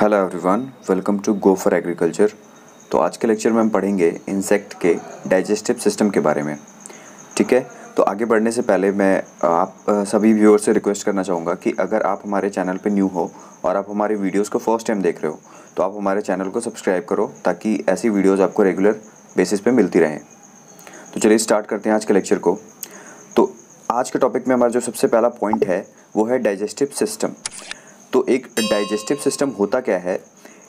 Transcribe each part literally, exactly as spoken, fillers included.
Hello everyone, welcome to go for agriculture. तो आज के लेक्चर में हम पढ़ेंगे इंसेक्ट के डाइजेस्टिव सिस्टम के बारे में। ठीक है, तो आगे बढ़ने से पहले मैं आप सभी व्यूअर्स से रिक्वेस्ट करना चाहूँगा कि अगर आप हमारे चैनल पे न्यू हो और आप हमारे वीडियोस को फर्स्ट टाइम देख रहे हो तो आप हमारे चैनल को सब्सक्राइब करो ताकि ऐसी वीडियोज़ आपको रेगुलर बेसिस पर मिलती रहें। तो चलिए स्टार्ट करते हैं आज के लेक्चर को। तो आज के टॉपिक में हमारा जो सबसे पहला पॉइंट है वो है डाइजेस्टिव सिस्टम। तो एक डाइजेस्टिव सिस्टम होता क्या है?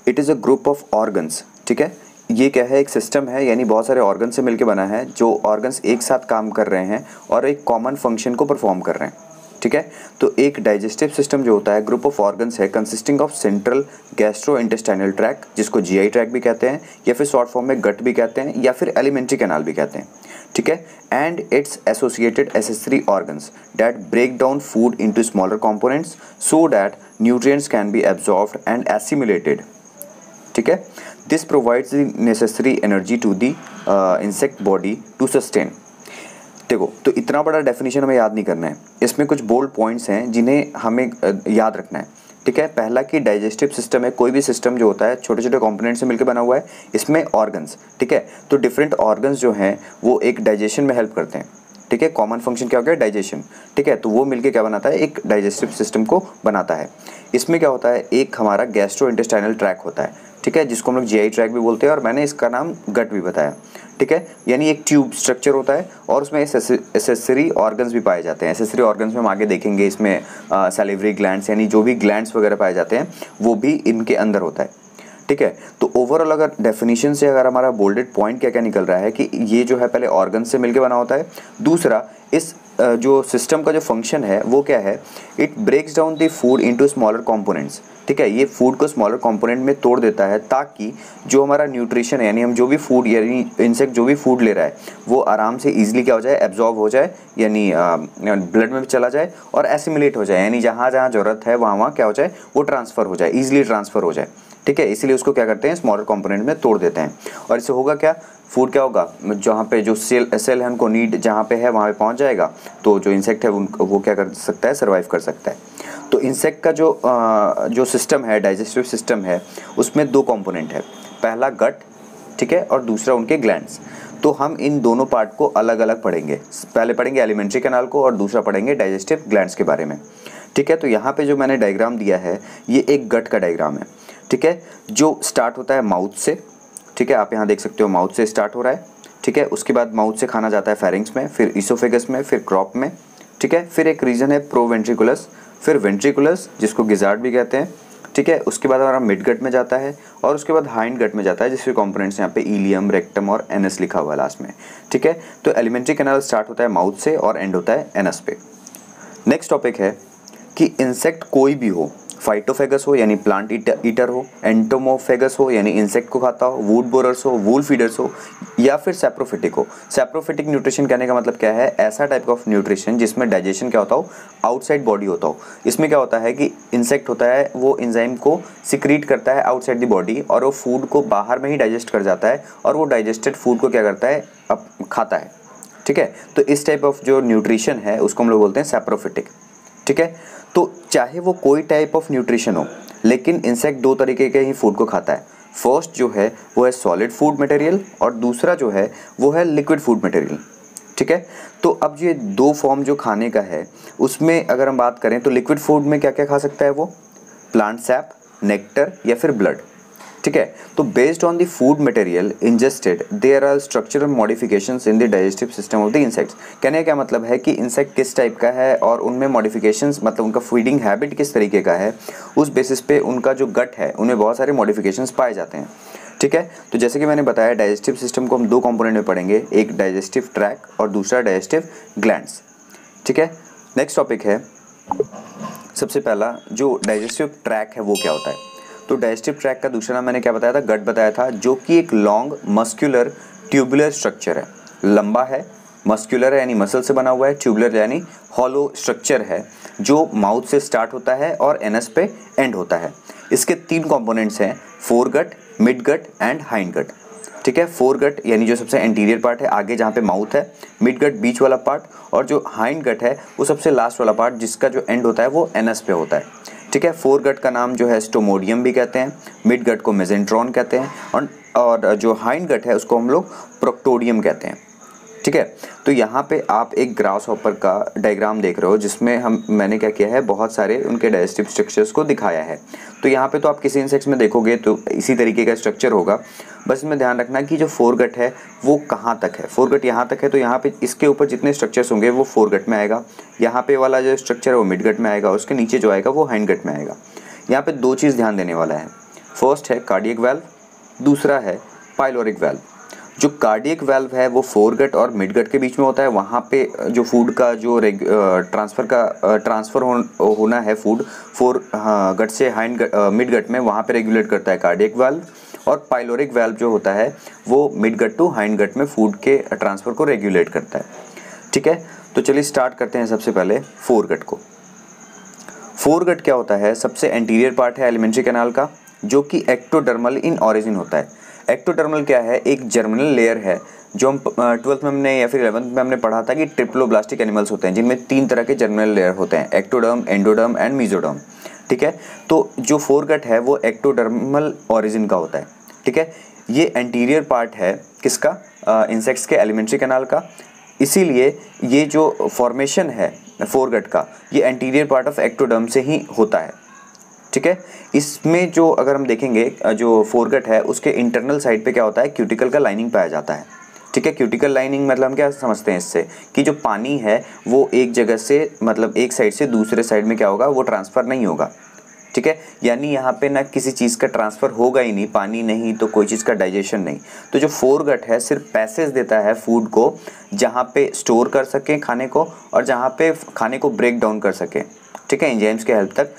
It is a group of organs. ठीक है, ये क्या है? एक सिस्टम है, यानी बहुत सारे ऑर्गन से मिलकर बना है, जो ऑर्गन्स एक साथ काम कर रहे हैं और एक कॉमन फंक्शन को परफॉर्म कर रहे हैं। ठीक है, तो एक डाइजेस्टिव सिस्टम जो होता है ग्रुप ऑफ ऑर्गन्स है consisting of central gastrointestinal tract, जिसको जीआई ट्रैक भी कहते हैं या फिर शॉर्ट फॉर्म में गट भी कहते हैं या फिर एलिमेंट्री कैनाल भी कहते हैं। ठीक है, and it's associated accessory organs that break down food into smaller components so that nutrients can be absorbed and assimilated. ठीक है, this provides the necessary energy to the insect body to sustain. देखो, तो इतना बड़ा definition हमें याद नहीं करना है, इसमें कुछ बोल्ड पॉइंट्स हैं जिन्हें हमें याद रखना है। ठीक है, पहला कि डाइजेस्टिव सिस्टम है, कोई भी सिस्टम जो होता है छोटे छोटे कंपोनेंट से मिलकर बना हुआ है, इसमें ऑर्गन्स। ठीक है, तो डिफरेंट ऑर्गन्स जो हैं वो एक डाइजेशन में हेल्प करते हैं। ठीक है, कॉमन फंक्शन क्या हो गया? डाइजेशन। ठीक है, तो वो मिलके क्या बनाता है? एक डाइजेस्टिव सिस्टम को बनाता है। इसमें क्या होता है? एक हमारा गैस्ट्रोइंटेस्टाइनल ट्रैक होता है। ठीक है, जिसको हम लोग जीआई ट्रैक भी बोलते हैं और मैंने इसका नाम गट भी बताया। ठीक है, यानी एक ट्यूब स्ट्रक्चर होता है और उसमें एसेसरी ऑर्गन्स भी पाए जाते हैं। एसेसरी ऑर्गन्स में हम आगे देखेंगे, इसमें सैलिवरी ग्लैंड्स यानी जो भी ग्लैंड्स वगैरह पाए जाते हैं वो भी इनके अंदर होता है। ठीक है, तो ओवरऑल अगर डेफिनेशन से अगर हमारा बोल्डेड पॉइंट क्या क्या निकल रहा है कि ये जो है पहले ऑर्गन से मिलकर बना होता है। दूसरा, इस जो सिस्टम का जो फंक्शन है वो क्या है? It breaks down the food into smaller components. ठीक है, ये फूड को स्मॉलर कंपोनेंट में तोड़ देता है ताकि जो हमारा न्यूट्रिशन है, यानी हम जो भी फूड, यानी इंसेक्ट जो भी फूड ले रहा है वो आराम से ईजिली क्या हो जाए? एब्जॉर्ब हो जाए, यानी ब्लड में चला जाए और एसिमिलेट हो जाए, यानी जहाँ जहाँ ज़रूरत है वहाँ वहाँ क्या हो जाए? वो ट्रांसफ़र हो जाए, ईजिली ट्रांसफ़र हो जाए। ठीक है, इसीलिए उसको क्या करते हैं? स्मॉलर कंपोनेंट में तोड़ देते हैं। और इससे होगा क्या? फूड क्या होगा? जहाँ पे जो सेल सेल है उनको नीड जहाँ पे है वहाँ पे पहुँच जाएगा, तो जो इंसेक्ट है उनको वो क्या कर सकता है? सर्वाइव कर सकता है। तो इंसेक्ट का जो आ, जो सिस्टम है, डाइजेस्टिव सिस्टम है, उसमें दो कंपोनेंट है, पहला गट, ठीक है, और दूसरा उनके ग्लैंड्स। तो हम इन दोनों पार्ट को अलग अलग पढ़ेंगे। पहले पढ़ेंगे एलिमेंट्री कैनाल को और दूसरा पढ़ेंगे डाइजेस्टिव ग्लैंड्स के बारे में। ठीक है, तो यहाँ पे जो मैंने डायग्राम दिया है ये एक गट का डायग्राम है। ठीक है, जो स्टार्ट होता है माउथ से। ठीक है, आप यहाँ देख सकते हो माउथ से स्टार्ट हो रहा है। ठीक है, उसके बाद माउथ से खाना जाता है फेरिंग्स में, फिर इसोफेगस में, फिर क्रॉप में। ठीक है, फिर एक रीजन है प्रोवेंट्रिकुलस, फिर वेंट्रिकुलस जिसको गिजार्ड भी कहते हैं। ठीक है, उसके बाद हमारा मिड गट में जाता है और उसके बाद हाइंड गट में जाता है, जिसके कंपोनेंट्स यहाँ पे इलियम, रेक्टम और एनस लिखा हुआ है लास्ट में। ठीक है, तो एलिमेंट्री कैनाल स्टार्ट होता है माउथ से और एंड होता है एनस पे। नेक्स्ट टॉपिक है कि इंसेक्ट कोई भी हो, फाइटोफेगस हो यानी प्लांट ईटर हो, एंटोमोफेगस हो यानी इंसेक्ट को खाता हो, वुड बोरर्स हो, वूल फीडर्स हो, या फिर सैप्रोफिटिक हो। सैप्रोफिटिक न्यूट्रिशन कहने का मतलब क्या है? ऐसा टाइप ऑफ न्यूट्रिशन जिसमें डाइजेशन क्या होता हो? आउटसाइड बॉडी होता हो। इसमें क्या होता है कि इंसेक्ट होता है वो एंजाइम को सिक्रीट करता है आउटसाइड द बॉडी और वो फूड को बाहर में ही डाइजेस्ट कर जाता है और वो डाइजेस्टेड फूड को क्या करता है? अप खाता है। ठीक है, तो इस टाइप ऑफ जो न्यूट्रिशन है उसको हम लोग बोलते हैं सैप्रोफिटिक। ठीक है, तो चाहे वो कोई टाइप ऑफ न्यूट्रिशन हो, लेकिन इंसेक्ट दो तरीके के ही फूड को खाता है। फर्स्ट जो है वो है सॉलिड फूड मटेरियल और दूसरा जो है वो है लिक्विड फूड मटेरियल। ठीक है, तो अब ये दो फॉर्म जो खाने का है उसमें अगर हम बात करें तो लिक्विड फूड में क्या क्या खा सकता है? वो प्लांट सैप, नेक्टर या फिर ब्लड। ठीक है, तो based on the food material ingested there are structural modifications in the digestive system of the insects. कहने का मतलब है कि इंसेक्ट किस टाइप का है और उनमें मॉडिफिकेशंस, मतलब उनका फीडिंग हैबिट किस तरीके का है, उस बेसिस पे उनका जो गट है उनमें बहुत सारे मॉडिफिकेशंस पाए जाते हैं। ठीक है, तो जैसे कि मैंने बताया डाइजेस्टिव सिस्टम को हम दो कंपोनेंट में पढ़ेंगे, एक डाइजेस्टिव ट्रैक और दूसरा डाइजेस्टिव ग्लैंड्स। ठीक है, नेक्स्ट टॉपिक है सबसे पहला जो डाइजेस्टिव ट्रैक है वो क्या होता है? तो डाइजेस्टिव ट्रैक का दूसरा नाम मैंने क्या बताया था? गट बताया था, जो कि एक लॉन्ग मस्क्यूलर ट्यूबुलर स्ट्रक्चर है। लंबा है, मस्क्यूलर है यानी मसल से बना हुआ है, ट्यूबुलर यानी हॉलो स्ट्रक्चर है, जो माउथ से स्टार्ट होता है और एनस पे एंड होता है। इसके तीन कंपोनेंट्स हैं, foregut, mid gut and hind gut. ठीक है, फोर गट यानी जो सबसे एंटीरियर पार्ट है आगे जहाँ पे माउथ है, मिड गट बीच वाला पार्ट, और जो हाइंड गट है वो सबसे लास्ट वाला पार्ट जिसका जो एंड होता है वो एनस पे होता है। ठीक है। फोर गट का नाम जो है स्टोमोडियम भी कहते हैं, मिड गट को मेजेंट्रॉन कहते हैं और, और जो हाइंड गट है उसको हम लोग प्रोक्टोडियम कहते हैं, ठीक है। तो यहाँ पे आप एक ग्रास हॉपर का डायग्राम देख रहे हो जिसमें हम मैंने क्या किया है, बहुत सारे उनके डाइजेस्टिव स्ट्रक्चर्स को दिखाया है। तो यहाँ पे तो आप किसी इंसेक्ट्स में देखोगे तो इसी तरीके का स्ट्रक्चर होगा। बस इसमें ध्यान रखना कि जो फोरगट है वो कहाँ तक है। फोरगट यहाँ तक है तो यहाँ पे इसके ऊपर जितने स्ट्रक्चर्स होंगे वो फोरगट में आएगा, यहाँ पे वाला जो स्ट्रक्चर है वो मिडगट में आएगा, उसके नीचे जो आएगा वो हाइंडगट में आएगा। यहाँ पे दो चीज़ ध्यान देने वाला है, फर्स्ट है कार्डियक वाल्व, दूसरा है पाइलोरिक वाल्व। जो कार्डियक वेल्व है वो फोरगट और मिडगट के बीच में होता है, वहाँ पे जो फूड का जो ट्रांसफ़र का ट्रांसफ़र हो, होना है फूड फोर गट से हाइंड मिडगट में, वहाँ पे रेगुलेट करता है कार्डियक वेल्व। और पाइलोरिक वेल्व जो होता है वो मिडगट टू हाइंडगट में फूड के ट्रांसफ़र को रेगुलेट करता है, ठीक है। तो चलिए स्टार्ट करते हैं सबसे पहले फोरगट को। फोरगट क्या होता है, सबसे एंटीरियर पार्ट है एलिमेंट्री कैनाल का जो कि एक्टोडर्मल इन ऑरिजिन होता है। एक्टोडर्मल क्या है, एक जर्मिनल लेयर है जो हम ट्वेल्थ में हमने या फिर इलेवंथ में हमने पढ़ा था कि ट्रिप्लोब्लास्टिक एनिमल्स होते हैं जिनमें तीन तरह के जर्मिनल लेयर होते हैं, एक्टोडर्म, एंडोडर्म एंड मेसोडर्म, ठीक है। तो जो फोरगट है वो एक्टोडर्मल ऑरिजिन का होता है, ठीक है। ये एंटीरियर पार्ट है किसका, इंसेक्ट्स के एलिमेंट्री कैनाल का, इसीलिए ये जो फॉर्मेशन है फोरगट का ये एंटीरियर पार्ट ऑफ एक्टोडर्म से ही होता है, ठीक है। इसमें जो अगर हम देखेंगे जो फोरगट है उसके इंटरनल साइड पे क्या होता है, क्यूटिकल का लाइनिंग पाया जाता है, ठीक है। क्यूटिकल लाइनिंग मतलब हम क्या समझते हैं इससे कि जो पानी है वो एक जगह से मतलब एक साइड से दूसरे साइड में क्या होगा, वो ट्रांसफ़र नहीं होगा, ठीक है। यानी यहाँ पे ना किसी चीज़ का ट्रांसफ़र होगा ही नहीं, पानी नहीं तो कोई चीज़ का डाइजेशन नहीं। तो जो फोरगट है सिर्फ पैसेज देता है फूड को, जहाँ पे स्टोर कर सकें खाने को और जहाँ पे खाने को ब्रेक डाउन कर सकें, ठीक है। एंजाइम्स के हेल्प तक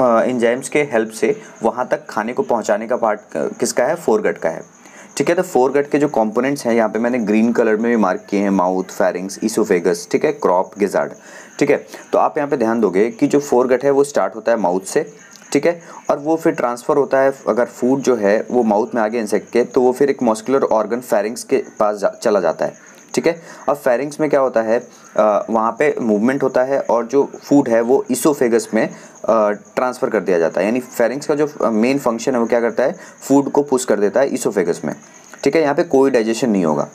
एंजाइम्स के हेल्प से वहाँ तक खाने को पहुँचाने का पार्ट किसका है, फोरगट का है, ठीक है। तो फोरगट के जो कंपोनेंट्स हैं यहाँ पे मैंने ग्रीन कलर में भी मार्क किए हैं, माउथ, फेरिंग्स, इसोफेगस, ठीक है, क्रॉप, गिजार्ड, ठीक है। तो आप यहाँ पे ध्यान दोगे कि जो फोरगट है वो स्टार्ट होता है माउथ से, ठीक है, और वो फिर ट्रांसफ़र होता है अगर फूड जो है वो माउथ में आ गया इंसेक्ट के तो वो फिर एक मस्कुलर ऑर्गन फेरिंग्स के पास जा, चला जाता है, ठीक है। अब फेरिंग्स में क्या होता है, आ, वहाँ पे मूवमेंट होता है और जो फूड है वो इसोफेगस में ट्रांसफ़र कर दिया जाता है। यानी फेरिंग्स का जो मेन फंक्शन है वो क्या करता है, फूड को पुश कर देता है इसोफेगस में, ठीक है। यहाँ पे कोई डाइजेशन नहीं होगा।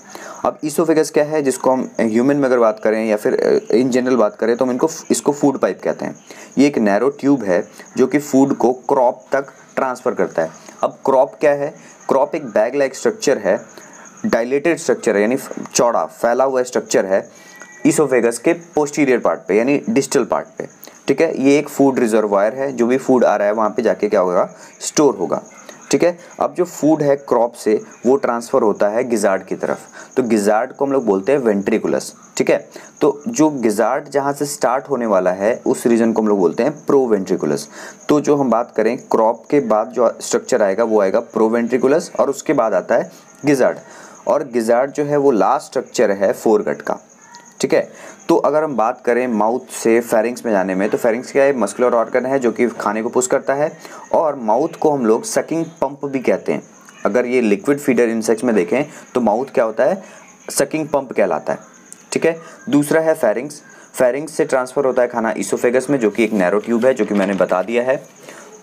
अब इसोफेगस क्या है, जिसको हम ह्यूमन में अगर बात करें या फिर इन जनरल बात करें तो हम इनको इसको फूड पाइप कहते हैं। ये एक नैरो ट्यूब है जो कि फूड को क्रॉप तक ट्रांसफ़र करता है। अब क्रॉप क्या है, क्रॉप एक बैग लाइक स्ट्रक्चर है, डायलेटेड स्ट्रक्चर है यानी चौड़ा फैला हुआ स्ट्रक्चर है इसोफेगस के पोस्टीरियर पार्ट पे यानी डिस्टल पार्ट पे, ठीक है। ये एक फूड रिजर्वायर है, जो भी फूड आ रहा है वहाँ पे जाके क्या होगा, स्टोर होगा, ठीक है। अब जो फूड है क्रॉप से वो ट्रांसफ़र होता है गिजार्ड की तरफ, तो गिजार्ड को हम लोग बोलते हैं वेंट्रिकुलस, ठीक है। तो जो गिजार्ड जहाँ से स्टार्ट होने वाला है उस रीजन को हम लोग बोलते हैं प्रोवेंट्रिकुलस। तो जो हम बात करें क्रॉप के बाद जो स्ट्रक्चर आएगा वो आएगा प्रोवेंट्रिकुलस और उसके बाद आता है गिजार्ड, और गिजार्ड जो है वो लास्ट स्ट्रक्चर है फोरगट का, ठीक है। तो अगर हम बात करें माउथ से फेरिंग्स में जाने में तो फेरिंग्स क्या है, मस्कुलर ऑर्गन है जो कि खाने को पुश करता है, और माउथ को हम लोग सकिंग पंप भी कहते हैं। अगर ये लिक्विड फीडर इंसेक्ट्स में देखें तो माउथ क्या होता है, सकिंग पंप कहलाता है, ठीक है। दूसरा है फेरिंग्स, फेरिंग्स से ट्रांसफ़र होता है खाना इसोफेगस में जो कि एक नैरो ट्यूब है जो कि मैंने बता दिया है।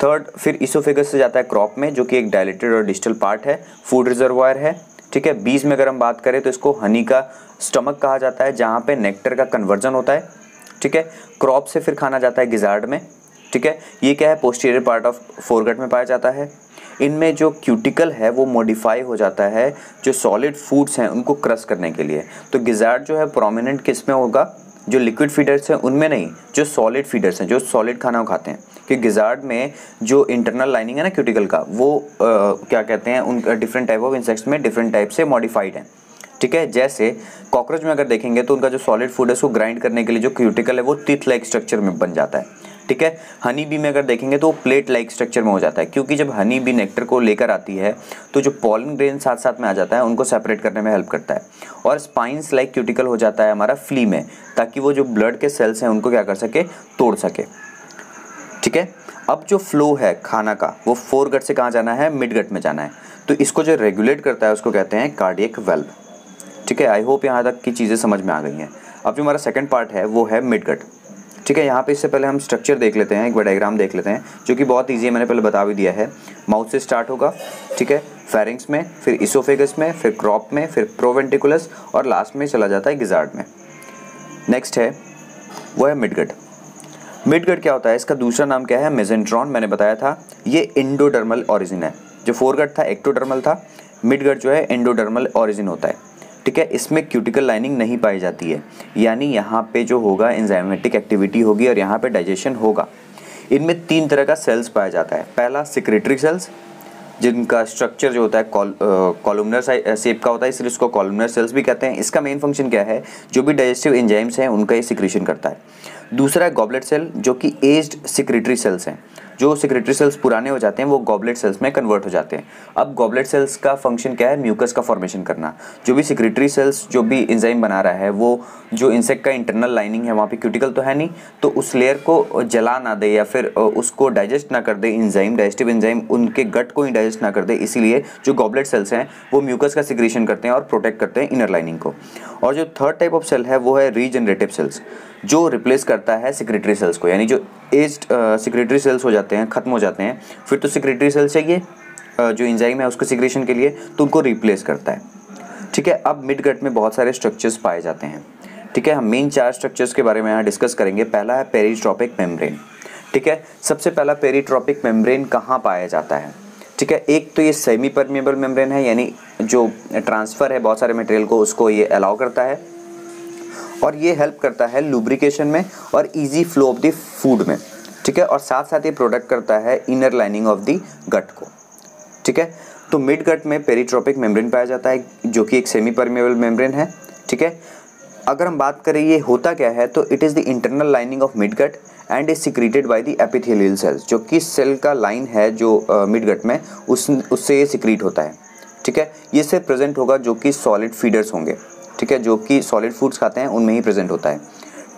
थर्ड फिर इसोफेगस से जाता है क्रॉप में जो कि एक डायलेटेड और डिस्टल पार्ट है, फूड रिजर्वायर है, ठीक है। बीज में अगर हम बात करें तो इसको हनी का स्टमक कहा जाता है जहाँ पे नेक्टर का कन्वर्जन होता है, ठीक है। क्रॉप से फिर खाना जाता है गिजार्ड में, ठीक है। ये क्या है, पोस्टीरियर पार्ट ऑफ फोरगट में पाया जाता है। इनमें जो क्यूटिकल है वो मॉडिफाई हो जाता है जो सॉलिड फूड्स हैं उनको क्रश करने के लिए। तो गिजार्ड जो है प्रोमिनेंट किस में होगा, जो लिक्विड फीडर्स हैं उनमें नहीं, जो सॉलिड फीडर्स हैं जो सॉलिड खाना खाते हैं, कि गिजार्ड में जो इंटरनल लाइनिंग है ना क्यूटिकल का वो आ, क्या कहते हैं उन डिफरेंट टाइप ऑफ इंसेक्ट्स में डिफरेंट टाइप से मॉडिफाइड हैं, ठीक है। जैसे कॉकरोच में अगर देखेंगे तो उनका जो सॉलिड फूड है उसको ग्राइंड करने के लिए जो क्यूटिकल है वो टीथ लाइक स्ट्रक्चर में बन जाता है, ठीक है। हनी बी में अगर देखेंगे तो वो प्लेट लाइक स्ट्रक्चर में हो जाता है, क्योंकि जब हनी बी नेक्टर को लेकर आती है तो जो पॉलन ग्रेन साथ साथ में आ जाता है उनको सेपरेट करने में हेल्प करता है। और स्पाइंस लाइक क्यूटिकल हो जाता है हमारा फ्ली में, ताकि वो जो ब्लड के सेल्स हैं उनको क्या कर सके, तोड़ सके, ठीक है। अब जो फ्लो है खाना का वो फोरगट से कहाँ जाना है, मिडगट में जाना है, तो इसको जो रेगुलेट करता है उसको कहते हैं कार्डियक वेल्व, ठीक है। आई होप यहाँ तक की चीज़ें समझ में आ गई हैं। अब जो हमारा सेकेंड पार्ट है वो है मिडगट, ठीक है। यहाँ पे इससे पहले हम स्ट्रक्चर देख लेते हैं, एक बार डायग्राम देख लेते हैं, जो कि बहुत ईजी है, मैंने पहले बता भी दिया है। माउथ से स्टार्ट होगा, ठीक है, फेरिंग्स में, फिर इसोफेगस में, फिर क्रॉप में, फिर प्रोवेंटिकुलस और लास्ट में चला जाता है गिजार्ड में। नेक्स्ट है वो है मिडगट। मिडगट क्या होता है, इसका दूसरा नाम क्या है, मेजेंट्रॉन, मैंने बताया था। ये इंडोडर्मल ऑरिजिन है, जो फोरगट था एक्टोडर्मल था, मिडगट जो है इंडोडर्मल ऑरिजिन होता है, ठीक है। इसमें क्यूटिकल लाइनिंग नहीं पाई जाती है, यानी यहाँ पे जो होगा एंजाइमेटिक एक्टिविटी होगी और यहाँ पे डाइजेशन होगा। इनमें तीन तरह का सेल्स पाया जाता है। पहला सिक्रेटरी सेल्स, जिनका स्ट्रक्चर जो होता है कॉलमनर शेप का होता है, इसलिए इसको कॉलमनर सेल्स भी कहते हैं। इसका मेन फंक्शन क्या है, जो भी डाइजेस्टिव एंजाइम्स हैं उनका ये सिक्रेशन करता है। दूसरा है गॉबलेट सेल, जो कि एज्ड सिक्रेटरी सेल्स हैं। जो सिक्रेटरी सेल्स पुराने हो जाते हैं वो गॉबलेट सेल्स में कन्वर्ट हो जाते हैं। अब गॉबलेट सेल्स का फंक्शन क्या है, म्यूकस का फॉर्मेशन करना। जो भी सिक्रेटरी सेल्स जो भी एंजाइम बना रहा है, वो जो इंसेक्ट का इंटरनल लाइनिंग है, वहाँ पे क्यूटिकल तो है नहीं, तो उस लेयर को जला ना दे या फिर उसको डाइजेस्ट ना कर दे एंजाइम, डाइजेस्टिव एंजाइम उनके गट को ही डाइजेस्ट ना कर दे, इसीलिए जो गॉबलेट सेल्स हैं वो म्यूकस का सिक्रेशन करते हैं और प्रोटेक्ट करते हैं इनर लाइनिंग को। और जो थर्ड टाइप ऑफ सेल है वो है रीजनरेटिव सेल्स, जो रिप्लेस करता है सिक्रेटरी सेल्स को। यानी जो एज्ड सिक्रेटरी सेल्स हो जाते हैं, ख़त्म हो जाते हैं, फिर तो सिक्रेटरी सेल्स चाहिए uh, जो एंजाइम है उसके सिक्रेशन के लिए, तो उनको रिप्लेस करता है, ठीक है। अब मिडगट में बहुत सारे स्ट्रक्चर्स पाए जाते हैं, ठीक है। हम मेन चार स्ट्रक्चर्स के बारे में यहाँ डिस्कस करेंगे। पहला है पेरीट्रॉपिक मेम्ब्रेन, ठीक है। सबसे पहला पेरीट्रॉपिक मेम्ब्रेन कहाँ पाया जाता है, ठीक है। एक तो ये सेमी परमिएबल मेम्ब्रेन है, यानी जो ट्रांसफ़र है बहुत सारे मटेरियल को, उसको ये अलाउ करता है और ये हेल्प करता है लुब्रिकेशन में और easy flow of the food में, ठीक है। और साथ साथ ये प्रोटेक्ट करता है inner lining of the gut को, ठीक है। तो मिड गट में पेरीट्रॉपिक मेम्ब्रेन पाया जाता है, जो कि एक सेमी परमेबल मेम्ब्रेन है, ठीक है। अगर हम बात करें ये होता क्या है, तो it is the internal lining of mid gut and is secreted by the epithelial cells. जो कि सेल का लाइन है जो मिड गट में, उस उससे ये सिक्रीट होता है, ठीक है। ये से प्रेजेंट होगा जो कि सॉलिड फीडर्स होंगे, ठीक है, जो कि सॉलिड फूड्स खाते हैं उनमें ही प्रेजेंट होता है,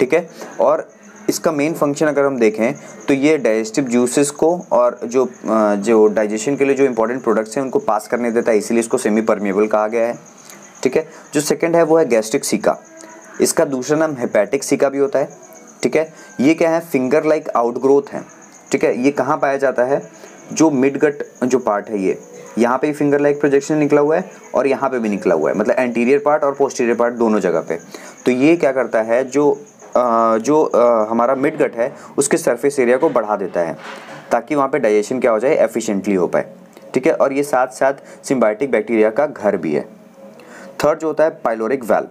ठीक है। और इसका मेन फंक्शन अगर हम देखें तो ये डाइजेस्टिव जूसेस को और जो जो डाइजेशन के लिए जो इंपॉर्टेंट प्रोडक्ट्स हैं उनको पास करने देता है, इसीलिए इसको सेमी परमिएबल कहा गया है, ठीक है। जो सेकंड है वो है गैस्ट्रिक सिका, इसका दूसरा नाम हेपेटिक सिका भी होता है, ठीक है। ये क्या है, फिंगर लाइक आउटग्रोथ है, ठीक है। ये कहाँ पाया जाता है, जो मिडगट जो पार्ट है, ये यहाँ पे फिंगर लाइक प्रोजेक्शन निकला हुआ है और यहाँ पे भी निकला हुआ है, मतलब एंटीरियर पार्ट और पोस्टीरियर पार्ट दोनों जगह पे। तो ये क्या करता है, जो आ, जो आ, हमारा मिडगट है उसके सरफेस एरिया को बढ़ा देता है, ताकि वहाँ पे डाइजेशन क्या हो जाए, एफिशिएंटली हो पाए, ठीक है। और ये साथ साथ सिम्बायोटिक बैक्टीरिया का घर भी है। थर्ड जो होता है पाइलोरिक वाल्व,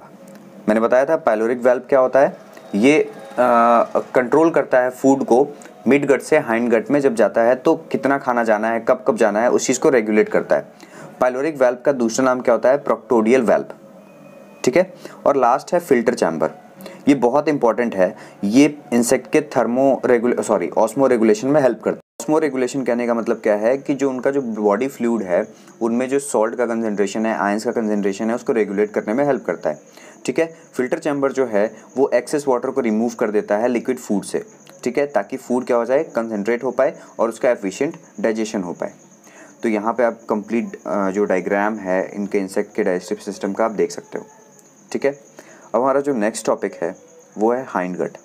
मैंने बताया था पाइलोरिक वाल्व क्या होता है, ये कंट्रोल करता है फूड को मिड गट से हाइंड गट में जब जाता है, तो कितना खाना जाना है, कब कब जाना है, उस चीज़ को रेगुलेट करता है। पाइलोरिक वाल्व का दूसरा नाम क्या होता है, प्रोक्टोडियल वाल्व, ठीक है। और लास्ट है फिल्टर चैम्बर, ये बहुत इंपॉर्टेंट है, ये इंसेक्ट के thermoregu sorry osmoregulation में हेल्प करता है। ऑस्मो रेगुलेशन कहने का मतलब क्या है कि जो उनका जो बॉडी फ्लूइड है उनमें जो सॉल्ट का कंसनट्रेशन है, आयंस का कंसनट्रेशन है, उसको रेगुलेट करने में हेल्प करता है, ठीक है। फिल्टर चैम्बर जो है वो एक्सेस वाटर को रिमूव कर देता है लिक्विड फूड से, ठीक है, ताकि फूड क्या हो जाए, कंसनट्रेट हो पाए और उसका एफिशिएंट डाइजेशन हो पाए। तो यहाँ पे आप कंप्लीट जो डायग्राम है इनके इंसेक्ट के डाइजेस्टिव सिस्टम का आप देख सकते हो, ठीक है। अब हमारा जो नेक्स्ट टॉपिक है वो है हाइंड गट।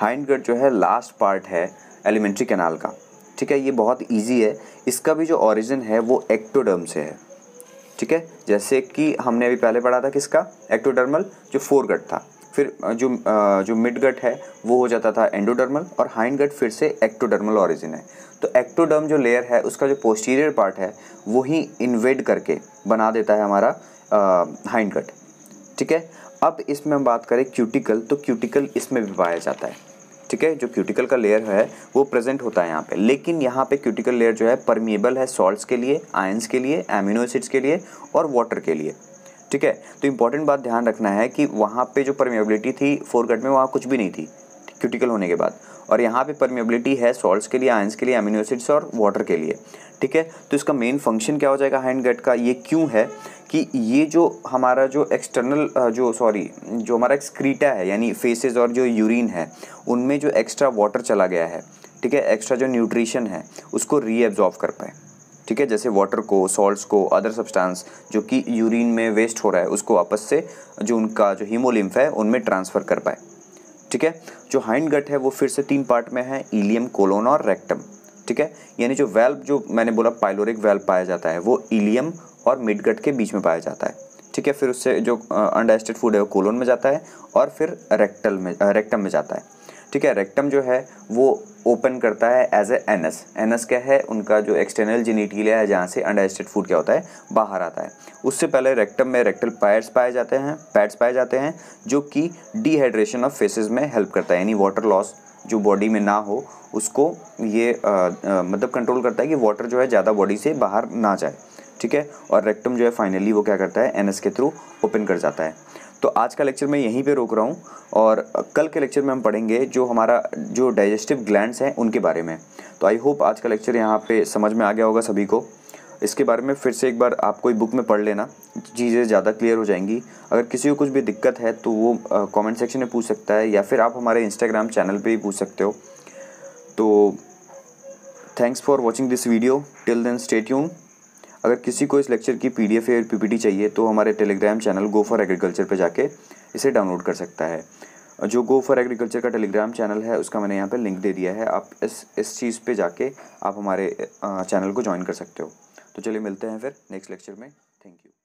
हाइंड गट जो है लास्ट पार्ट है एलिमेंट्री कैनाल का, ठीक है। ये बहुत ईजी है, इसका भी जो ऑरिजिन है वो एक्टोडर्म से है, ठीक है। जैसे कि हमने अभी पहले पढ़ा था किसका, एक्टोडर्मल जो फोरगट था, फिर जो जो मिडगट है वो हो जाता था एंडोडर्मल और हाइंड गट फिर से एक्टोडर्मल ऑरिजिन है। तो एक्टोडर्म जो लेयर है उसका जो पोस्टीरियर पार्ट है वो ही इन्वेड करके बना देता है हमारा हाइंड गट, ठीक है। अब इसमें हम बात करें क्यूटिकल, तो क्यूटिकल इसमें भी पाया जाता है, ठीक है। जो क्यूटिकल का लेयर है वो प्रेजेंट होता है यहाँ पे, लेकिन यहाँ पे क्यूटिकल लेयर जो है परमिएबल है सॉल्ट्स के लिए, आयंस के लिए, एमिनो एसिड्स के लिए और वाटर के लिए, ठीक है। तो इम्पॉर्टेंट बात ध्यान रखना है कि वहाँ पे जो परमिएबिलिटी थी फोरगट में वहाँ कुछ भी नहीं थी क्यूटिकल होने के बाद, और यहाँ पे परमिएबिलिटी है सॉल्ट्स के लिए, आयंस के लिए, एमिनो एसिड्स और वाटर के लिए, ठीक है। तो इसका मेन फंक्शन क्या हो जाएगा हाइंड गट का, ये क्यों है कि ये जो हमारा जो एक्सटर्नल जो सॉरी जो हमारा एक्सक्रीटा है, यानी फेसेस और जो यूरिन है, उनमें जो एक्स्ट्रा वाटर चला गया है, ठीक है, एक्स्ट्रा जो न्यूट्रिशन है उसको रीएब्जॉर्व कर पाए, ठीक है। जैसे वाटर को, सॉल्ट्स को, अदर सब्सटेंस जो कि यूरिन में वेस्ट हो रहा है उसको आपस से जो उनका जो हीमोलिम्फ है उनमें ट्रांसफ़र कर पाए, ठीक है। जो हाइंड गट है वो फिर से तीन पार्ट में है, इलियम, कोलोन और रेक्टम। ठीक है, यानी जो वेल्व जो मैंने बोला पाइलोरिक वेल्व पाया जाता है वो इलियम और मिड गट के बीच में पाया जाता है। ठीक है, फिर उससे जो अनडाइजेस्टेड फूड है वो कोलोन में जाता है और फिर रेक्टल में रेक्टम में जाता है। ठीक है, रेक्टम जो है वो ओपन करता है एज ए एनस। एनस क्या है, उनका जो एक्सटर्नल जेनिटिलिया है जहाँ से अनडाइजेस्टेड फूड क्या होता है बाहर आता है। उससे पहले रेक्टम में रेक्टल पैड्स पाए जाते हैं पैड्स पाए जाते हैं जो कि डिहाइड्रेशन ऑफ फेसेस में हेल्प करता है, यानी वाटर लॉस जो बॉडी में ना हो उसको ये आ, आ, मतलब कंट्रोल करता है कि वाटर जो है ज़्यादा बॉडी से बाहर ना जाए। ठीक है, और रेक्टम जो है फाइनली वो क्या करता है, एनएस के थ्रू ओपन कर जाता है। तो आज का लेक्चर मैं यहीं पे रोक रहा हूँ और कल के लेक्चर में हम पढ़ेंगे जो हमारा जो डाइजेस्टिव ग्लैंड्स हैं उनके बारे में। तो आई होप आज का लेक्चर यहाँ पे समझ में आ गया होगा सभी को। इसके बारे में फिर से एक बार आप कोई बुक में पढ़ लेना, चीज़ें ज़्यादा क्लियर हो जाएंगी। अगर किसी को कुछ भी दिक्कत है तो वो कमेंट सेक्शन में पूछ सकता है या फिर आप हमारे इंस्टाग्राम चैनल पे भी पूछ सकते हो। तो thanks for watching this video, till then stay tune. अगर किसी को इस लेक्चर की पीडीएफ या पीपीटी चाहिए तो हमारे Telegram channel go for agriculture पर जाके इसे डाउनलोड कर सकता है। जो गो फॉर एग्रीकल्चर का टेलीग्राम चैनल है उसका मैंने यहाँ पर लिंक दे दिया है, आप इस इस चीज़ पे जाके आप हमारे चैनल को ज्वाइन कर सकते हो। तो चलिए मिलते हैं फिर नेक्स्ट लेक्चर में। Thank you.